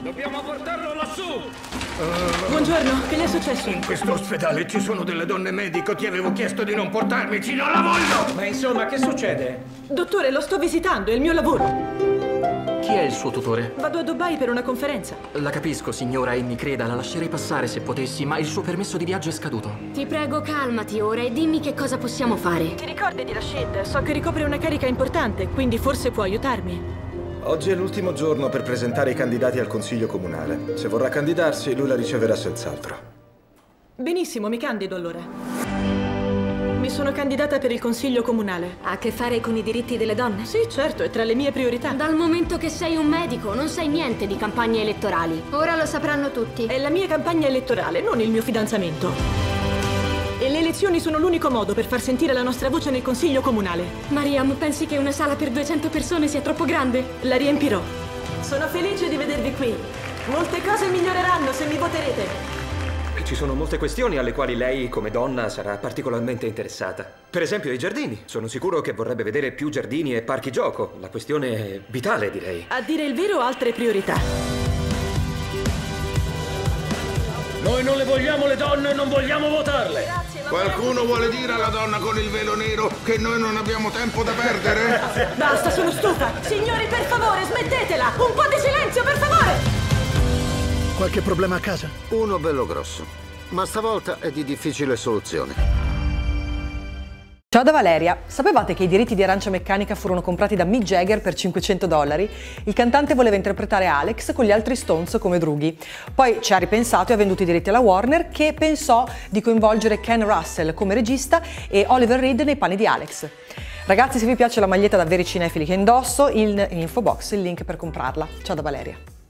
Dobbiamo portarlo lassù! Buongiorno, che gli è successo? In questo ospedale ci sono delle donne medico, ti avevo chiesto di non portarmici, non la voglio! Ma insomma, che succede? Dottore, lo sto visitando, è il mio lavoro! Chi è il suo tutore? Vado a Dubai per una conferenza. La capisco, signora, e mi creda, la lascerei passare se potessi, ma il suo permesso di viaggio è scaduto. Ti prego, calmati ora e dimmi che cosa possiamo fare. Ti ricordi di Rashid? So che ricopre una carica importante, quindi forse può aiutarmi. Oggi è l'ultimo giorno per presentare i candidati al Consiglio Comunale. Se vorrà candidarsi, lui la riceverà senz'altro. Benissimo, mi candido allora. Mi sono candidata per il Consiglio Comunale. Ha a che fare con i diritti delle donne? Sì, certo, è tra le mie priorità. Dal momento che sei un medico, non sai niente di campagne elettorali. Ora lo sapranno tutti. È la mia campagna elettorale, non il mio fidanzamento. E le elezioni sono l'unico modo per far sentire la nostra voce nel Consiglio Comunale. Mariam, pensi che una sala per 200 persone sia troppo grande? La riempirò. Sono felice di vedervi qui. Molte cose miglioreranno se mi voterete. Ci sono molte questioni alle quali lei, come donna, sarà particolarmente interessata. Per esempio i giardini. Sono sicuro che vorrebbe vedere più giardini e parchi gioco. La questione è vitale, direi. A dire il vero, altre priorità. Noi non le vogliamo le donne e non vogliamo votarle. Grazie, qualcuno vuole dire alla donna con il velo nero che noi non abbiamo tempo da perdere? Basta, sono stufa. Signori, per favore, smettetela. Un po' di silenzio, per favore. Qualche problema a casa? Uno bello grosso, ma stavolta è di difficile soluzione. Ciao da Valeria. Sapevate che i diritti di Arancia Meccanica furono comprati da Mick Jagger per $500? Il cantante voleva interpretare Alex con gli altri Stones come drughi. Poi ci ha ripensato e ha venduto i diritti alla Warner, che pensò di coinvolgere Ken Russell come regista e Oliver Reed nei panni di Alex. Ragazzi, se vi piace la maglietta da veri cinefili che indosso, in info box il link per comprarla. Ciao da Valeria.